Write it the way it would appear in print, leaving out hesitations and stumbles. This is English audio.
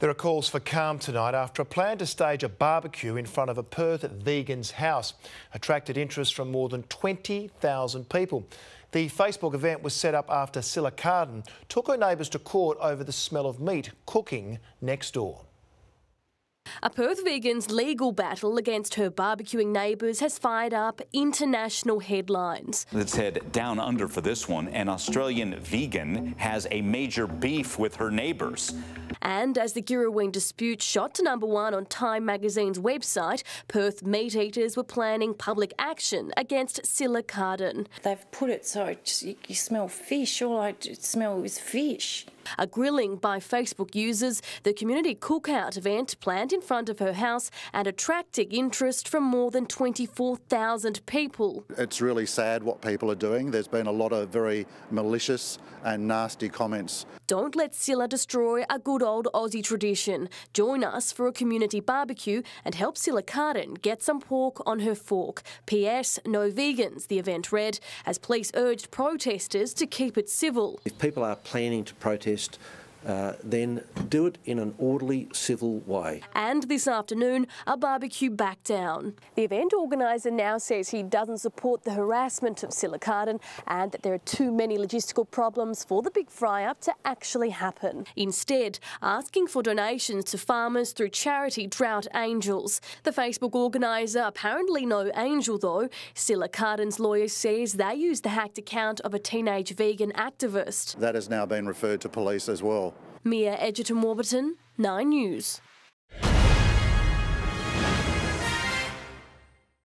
There are calls for calm tonight after a plan to stage a barbecue in front of a Perth vegan's house attracted interest from more than 20,000 people. The Facebook event was set up after Cilla Carden took her neighbours to court over the smell of meat cooking next door. A Perth vegan's legal battle against her barbecuing neighbours has fired up international headlines. Let's head down under for this one. An Australian vegan has a major beef with her neighbours. And as the Girrawheen dispute shot to #1 on Time magazine's website, Perth meat eaters were planning public action against Cilla Carden. They've put it so you smell fish. All I smell is fish. A grilling by Facebook users, the community cookout event planned in front of her house and attracting interest from more than 24,000 people. It's really sad what people are doing. There's been a lot of very malicious and nasty comments. Don't let Cilla destroy a good old Aussie tradition. Join us for a community barbecue and help Cilla Carden get some pork on her fork. P.S. No vegans, the event read, as police urged protesters to keep it civil. If people are planning to protest, then do it in an orderly, civil way. And this afternoon, a barbecue back down. The event organiser now says he doesn't support the harassment of Cilla Carden and that there are too many logistical problems for the big fry-up to actually happen. Instead, asking for donations to farmers through charity Drought Angels. The Facebook organiser, apparently no angel though, Cilla Carden's lawyer says they used the hacked account of a teenage vegan activist. That has now been referred to police as well. Mia Edgerton-Warburton, 9 News.